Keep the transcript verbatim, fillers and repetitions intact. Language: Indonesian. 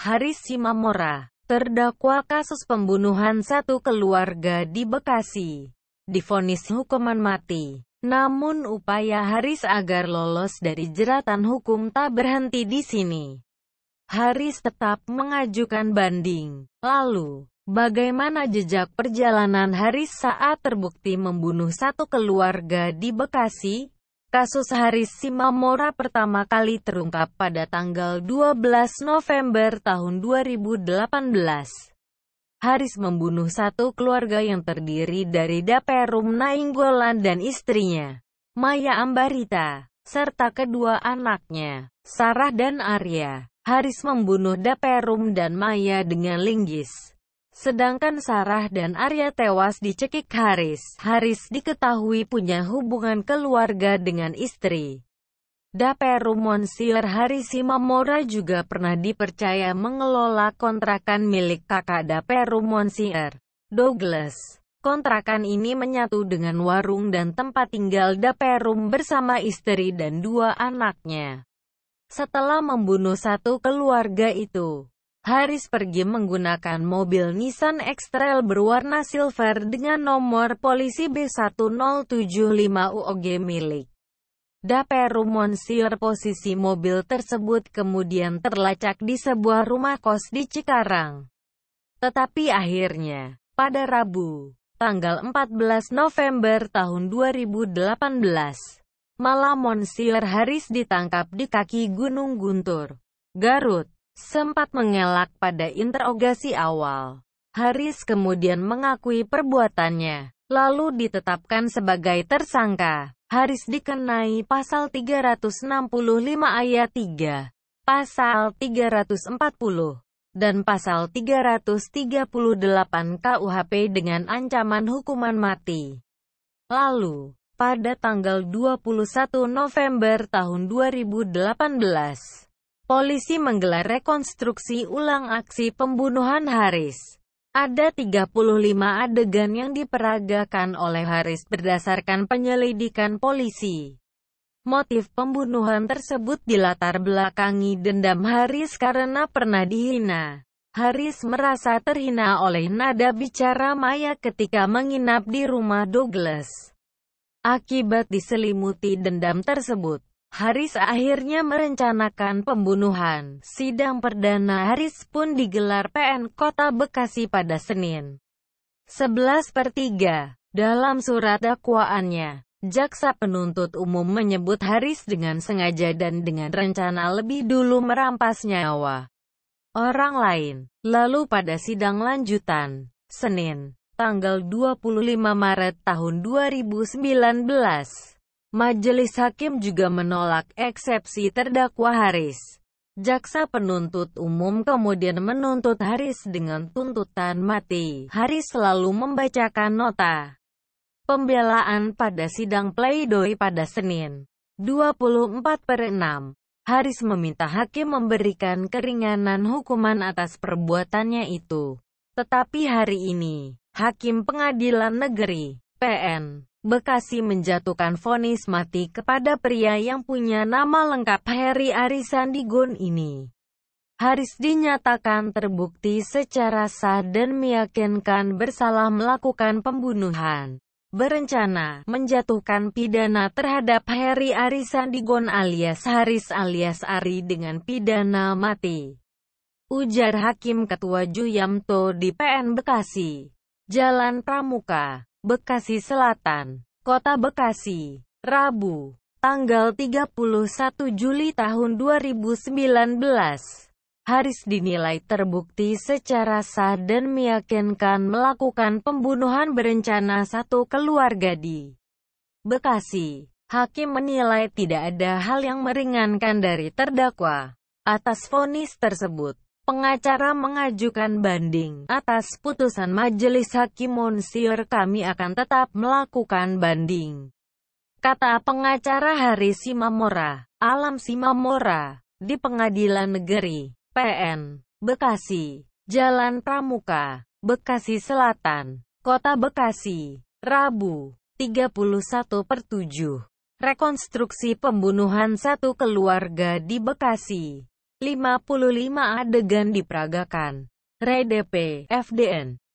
Harris Simamora, terdakwa kasus pembunuhan satu keluarga di Bekasi, divonis hukuman mati. Namun upaya Harris agar lolos dari jeratan hukum tak berhenti di sini. Harris tetap mengajukan banding. Lalu, bagaimana jejak perjalanan Harris saat terbukti membunuh satu keluarga di Bekasi? Kasus Harris Simamora pertama kali terungkap pada tanggal dua belas November tahun dua ribu delapan belas. Harris membunuh satu keluarga yang terdiri dari Daperum Nainggolan dan istrinya, Maya Ambarita, serta kedua anaknya, Sarah dan Arya. Harris membunuh Daperum dan Maya dengan linggis. Sedangkan Sarah dan Arya tewas dicekik Harris. Harris diketahui punya hubungan keluarga dengan istri Daperum. Monsier Harris Simamora juga pernah dipercaya mengelola kontrakan milik kakak Daperum, Monsier Douglas. Kontrakan ini menyatu dengan warung dan tempat tinggal Daperum bersama istri dan dua anaknya. Setelah membunuh satu keluarga itu, Harris pergi menggunakan mobil Nissan X-Trail berwarna silver dengan nomor polisi B satu nol tujuh lima U O G milik Daperum, Monsier. Posisi mobil tersebut kemudian terlacak di sebuah rumah kos di Cikarang. Tetapi akhirnya, pada Rabu, tanggal empat belas November tahun dua ribu delapan belas, malam Monsier Harris ditangkap di kaki Gunung Guntur, Garut. Sempat mengelak pada interogasi awal. Harris kemudian mengakui perbuatannya, lalu ditetapkan sebagai tersangka. Harris dikenai pasal tiga ratus enam puluh lima ayat tiga, pasal tiga ratus empat puluh, dan pasal tiga ratus tiga puluh delapan K U H P dengan ancaman hukuman mati. Lalu, pada tanggal dua puluh satu November tahun dua ribu delapan belas, polisi menggelar rekonstruksi ulang aksi pembunuhan Harris. Ada tiga puluh lima adegan yang diperagakan oleh Harris berdasarkan penyelidikan polisi. Motif pembunuhan tersebut dilatar belakangi dendam Harris karena pernah dihina. Harris merasa terhina oleh nada bicara Maya ketika menginap di rumah Douglas. Akibat diselimuti dendam tersebut, Harris akhirnya merencanakan pembunuhan. Sidang perdana Harris pun digelar P N Kota Bekasi pada Senin, sebelas per tiga. Dalam surat dakwaannya, jaksa penuntut umum menyebut Harris dengan sengaja dan dengan rencana lebih dulu merampas nyawa orang lain. Lalu pada sidang lanjutan, Senin, tanggal dua puluh lima Maret tahun dua ribu sembilan belas, Majelis Hakim juga menolak eksepsi terdakwa Harris. Jaksa penuntut umum kemudian menuntut Harris dengan tuntutan mati. Harris selalu membacakan nota pembelaan pada sidang pleidoy pada Senin, dua puluh empat per enam. Harris meminta hakim memberikan keringanan hukuman atas perbuatannya itu. Tetapi hari ini, Hakim Pengadilan Negeri, P N Bekasi menjatuhkan vonis mati kepada pria yang punya nama lengkap Harry Arisandigun ini. Harris dinyatakan terbukti secara sah dan meyakinkan bersalah melakukan pembunuhan berencana, menjatuhkan pidana terhadap Harry Arisandigun alias Harris alias Ari dengan pidana mati, ujar Hakim Ketua Juyamto di P N Bekasi, Jalan Pramuka, Bekasi Selatan, Kota Bekasi, Rabu, tanggal tiga puluh satu Juli tahun dua ribu sembilan belas. Harris dinilai terbukti secara sah dan meyakinkan melakukan pembunuhan berencana satu keluarga di Bekasi. Hakim menilai tidak ada hal yang meringankan dari terdakwa atas vonis tersebut. Pengacara mengajukan banding atas putusan majelis hakim. Monsier, kami akan tetap melakukan banding, kata pengacara Harris Simamora, Alam Simamora, di Pengadilan Negeri, P N Bekasi, Jalan Pramuka, Bekasi Selatan, Kota Bekasi, Rabu, tiga puluh satu per tujuh. Rekonstruksi pembunuhan satu keluarga di Bekasi. lima puluh lima adegan diperagakan. R D P, F D N.